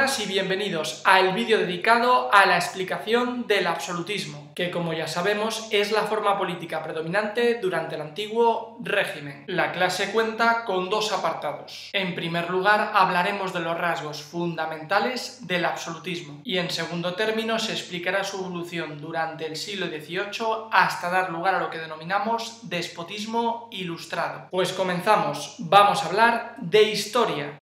buenas y bienvenidos al vídeo dedicado a la explicación del absolutismo, que como ya sabemos es la forma política predominante durante el antiguo régimen. La clase cuenta con dos apartados. En primer lugar hablaremos de los rasgos fundamentales del absolutismo y en segundo término se explicará su evolución durante el siglo XVIII hasta dar lugar a lo que denominamos despotismo ilustrado. Pues comenzamos, vamos a hablar de historia.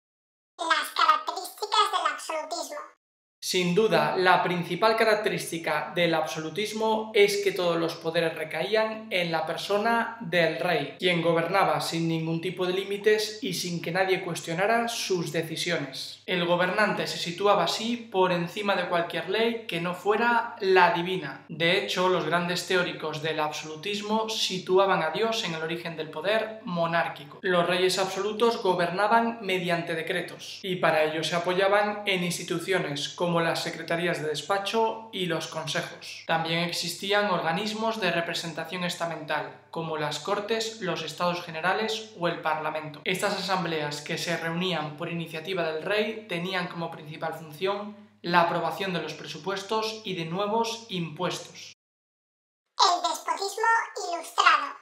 Sin duda, la principal característica del absolutismo es que todos los poderes recaían en la persona del rey, quien gobernaba sin ningún tipo de límites y sin que nadie cuestionara sus decisiones. El gobernante se situaba así por encima de cualquier ley que no fuera la divina. De hecho, los grandes teóricos del absolutismo situaban a Dios en el origen del poder monárquico. Los reyes absolutos gobernaban mediante decretos y para ello se apoyaban en instituciones como las secretarías de despacho y los consejos. También existían organismos de representación estamental, como las Cortes, los Estados Generales o el Parlamento. Estas asambleas, que se reunían por iniciativa del rey, tenían como principal función la aprobación de los presupuestos y de nuevos impuestos. El despotismo ilustrado.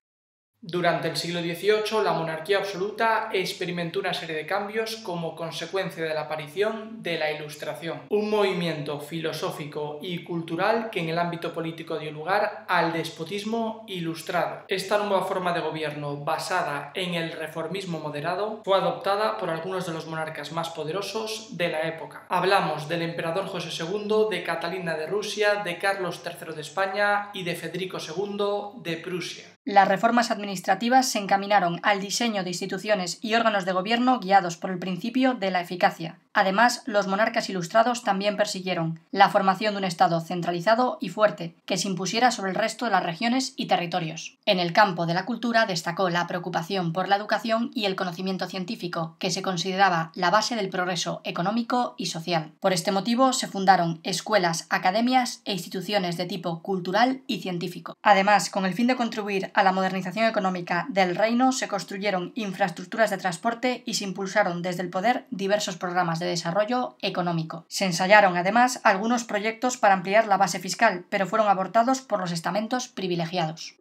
Durante el siglo XVIII, la monarquía absoluta experimentó una serie de cambios como consecuencia de la aparición de la Ilustración, un movimiento filosófico y cultural que en el ámbito político dio lugar al despotismo ilustrado. Esta nueva forma de gobierno, basada en el reformismo moderado, fue adoptada por algunos de los monarcas más poderosos de la época. Hablamos del emperador José II, de Catalina de Rusia, de Carlos III de España y de Federico II de Prusia. Las reformas administrativas se encaminaron al diseño de instituciones y órganos de gobierno guiados por el principio de la eficacia. Además, los monarcas ilustrados también persiguieron la formación de un Estado centralizado y fuerte que se impusiera sobre el resto de las regiones y territorios. En el campo de la cultura destacó la preocupación por la educación y el conocimiento científico, que se consideraba la base del progreso económico y social. Por este motivo se fundaron escuelas, academias e instituciones de tipo cultural y científico. Además, con el fin de contribuir a la modernización económica del reino se construyeron infraestructuras de transporte y se impulsaron desde el poder diversos programas de desarrollo económico. Se ensayaron además algunos proyectos para ampliar la base fiscal, pero fueron abortados por los estamentos privilegiados.